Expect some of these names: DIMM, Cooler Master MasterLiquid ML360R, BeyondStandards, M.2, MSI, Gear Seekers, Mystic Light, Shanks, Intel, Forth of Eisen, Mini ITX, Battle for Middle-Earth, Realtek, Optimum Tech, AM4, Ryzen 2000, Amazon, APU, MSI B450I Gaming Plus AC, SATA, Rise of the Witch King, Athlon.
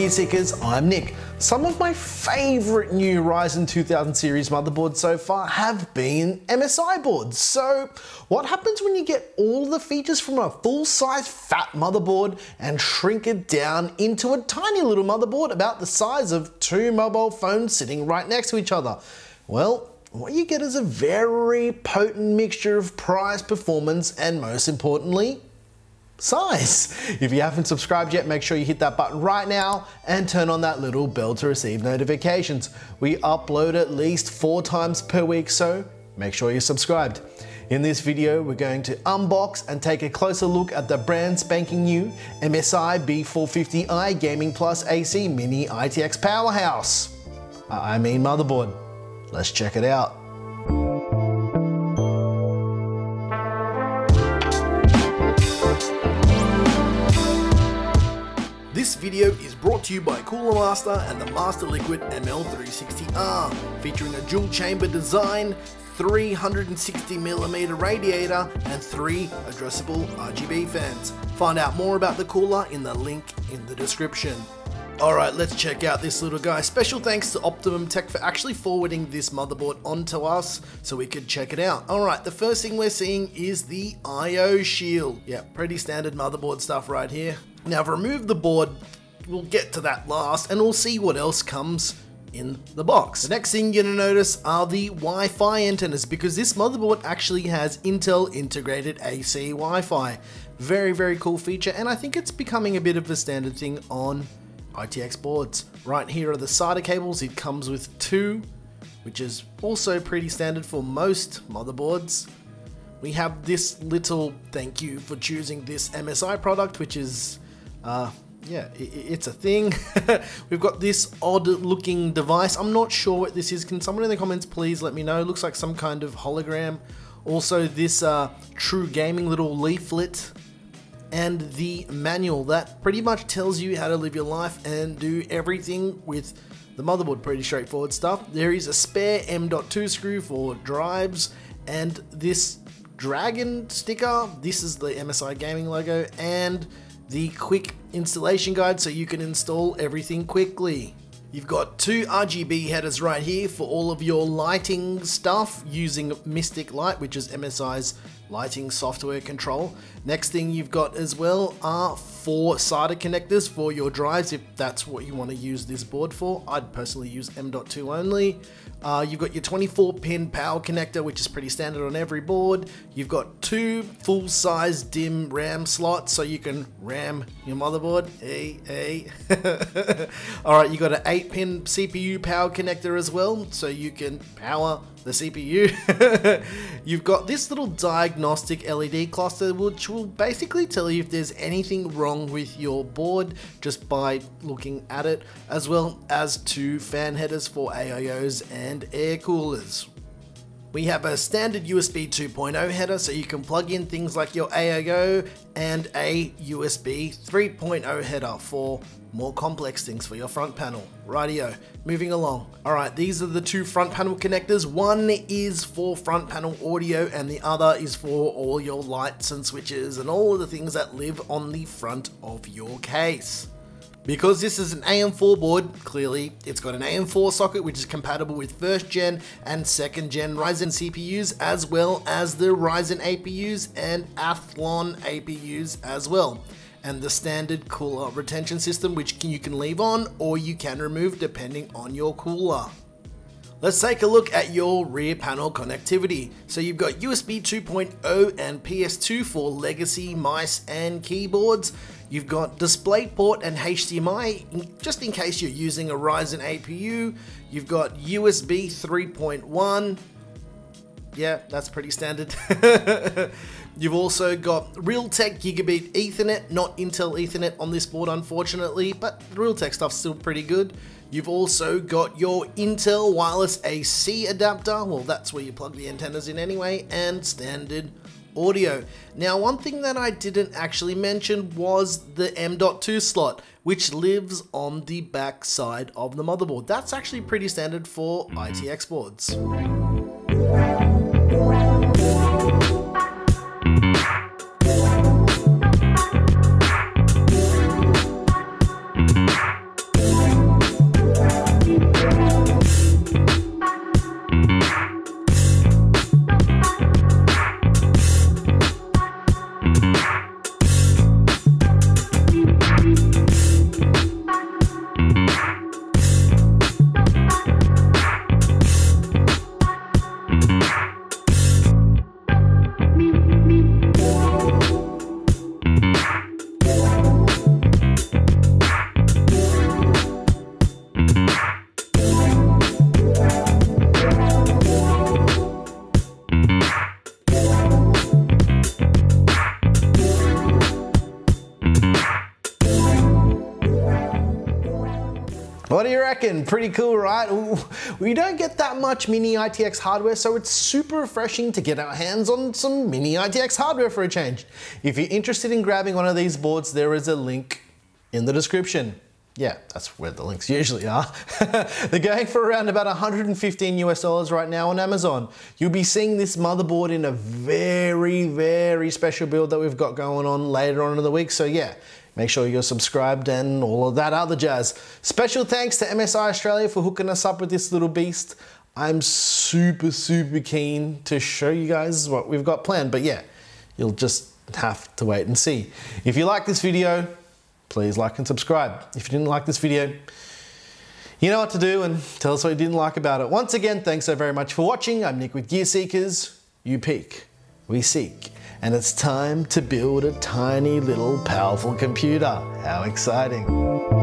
Gear Seekers, I'm Nick. Some of my favorite new Ryzen 2000 series motherboards so far have been MSI boards. So what happens when you get all the features from a full-size fat motherboard and shrink it down into a tiny little motherboard about the size of two mobile phones sitting right next to each other? Well, what you get is a very potent mixture of price, performance, and most importantly, size. If you haven't subscribed yet, make sure you hit that button right now and turn on that little bell to receive notifications. We upload at least 4 times per week, so make sure you're subscribed. In this video, we're going to unbox and take a closer look at the brand spanking new MSI B450I Gaming Plus AC Mini ITX powerhouse. I mean motherboard. Let's check it out. This video is brought to you by Cooler Master and the MasterLiquid ML360R, featuring a dual chamber design, 360mm radiator, and 3 addressable RGB fans. Find out more about the cooler in the link in the description. Alright, let's check out this little guy. Special thanks to Optimum Tech for actually forwarding this motherboard onto us so we could check it out. Alright, the first thing we're seeing is the I/O shield. Yeah, pretty standard motherboard stuff right here. Now, I've removed the board, we'll get to that last, and we'll see what else comes in the box. The next thing you're gonna notice are the Wi-Fi antennas, because this motherboard actually has Intel integrated AC Wi-Fi. Very, very cool feature, and I think it's becoming a bit of a standard thing on ITX boards. Right here are the SATA cables. It comes with 2, which is also pretty standard for most motherboards. We have this little thank you for choosing this MSI product, which is, yeah, it's a thing. We've got this odd looking device. I'm not sure what this is. Can someone in the comments please let me know? It looks like some kind of hologram. Also this True Gaming little leaflet and the manual that pretty much tells you how to live your life and do everything with the motherboard. Pretty straightforward stuff. There is a spare M.2 screw for drives and this dragon sticker. This is the MSI Gaming logo and the quick installation guide so you can install everything quickly. You've got 2 RGB headers right here for all of your lighting stuff using Mystic Light, which is MSI's lighting software control. Next thing you've got as well are 4 SATA connectors for your drives if that's what you want to use this board for. I'd personally use M.2 only. You've got your 24-pin power connector, which is pretty standard on every board. You've got 2 full-size DIMM RAM slots so you can RAM your motherboard. Alright, you've got an 8-pin CPU power connector as well so you can power the CPU. You've got this little diagnostic LED cluster which will basically tell you if there's anything wrong with your board just by looking at it, as well as 2 fan headers for AIOs and air coolers. We have a standard USB 2.0 header so you can plug in things like your AIO, and a USB 3.0 header for more complex things for your front panel. Rightio, moving along. Alright, these are the 2 front panel connectors. One is for front panel audio and the other is for all your lights and switches and all of the things that live on the front of your case. Because this is an AM4 board, clearly it's got an AM4 socket which is compatible with 1st gen and 2nd gen Ryzen CPUs as well as the Ryzen APUs and Athlon APUs as well. And the standard cooler retention system which you can leave on or you can remove depending on your cooler. Let's take a look at your rear panel connectivity. So you've got USB 2.0 and PS2 for legacy mice and keyboards. You've got DisplayPort and HDMI, just in case you're using a Ryzen APU. You've got USB 3.1. Yeah, that's pretty standard. You've also got Realtek Gigabit Ethernet, not Intel Ethernet on this board unfortunately, but the Realtek stuff's still pretty good. You've also got your Intel wireless AC adapter, well that's where you plug the antennas in anyway, and standard audio. Now one thing that I didn't actually mention was the M.2 slot, which lives on the back side of the motherboard. That's actually pretty standard for ITX boards. What do you reckon? Pretty cool, right? Ooh, we don't get that much Mini ITX hardware, so it's super refreshing to get our hands on some Mini ITX hardware for a change. If you're interested in grabbing one of these boards, there is a link in the description. Yeah, that's where the links usually are. They're going for around about $115 right now on Amazon. You'll be seeing this motherboard in a very, very special build that we've got going on later on in the week. So yeah, make sure you're subscribed and all of that other jazz. Special thanks to MSI Australia for hooking us up with this little beast. I'm super, super keen to show you guys what we've got planned, but yeah, you'll just have to wait and see. If you like this video, please like and subscribe. If you didn't like this video, you know what to do, and tell us what you didn't like about it. Once again, thanks so very much for watching. I'm Nick with Gear Seekers. You peek, we seek, and it's time to build a tiny little powerful computer. How exciting.